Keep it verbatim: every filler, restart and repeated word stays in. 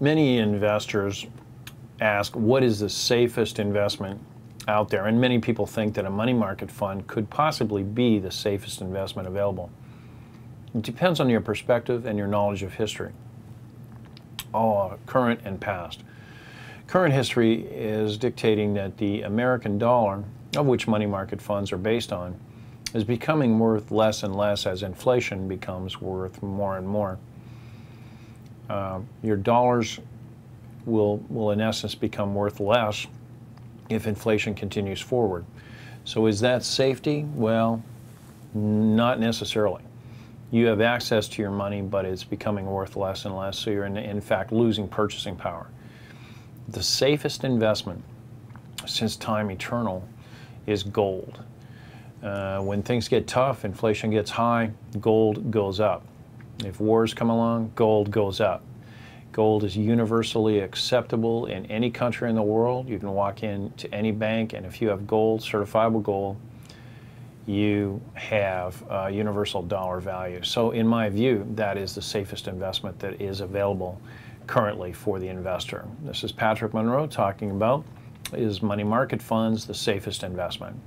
many investors ask, what is the safest investment out there? And many people think that a money market fund could possibly be the safest investment available. It depends on your perspective and your knowledge of history, all current and past. Current history is dictating that the American dollar, of which money market funds are based on, is becoming worth less and less as inflation becomes worth more and more. Uh, your dollars will, will in essence become worth less if inflation continues forward. So is that safety? Well, not necessarily. You have access to your money, but it's becoming worth less and less, so you're in, in fact losing purchasing power. The safest investment since time eternal is gold. Uh, when things get tough, inflation gets high, gold goes up. If wars come along, gold goes up. Gold is universally acceptable in any country in the world. You can walk into any bank, and if you have gold, certifiable gold, you have uh, universal dollar value. So in my view, that is the safest investment that is available currently for the investor. This is Patrick Munro talking about, is money market funds the safest investment?